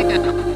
Yeah.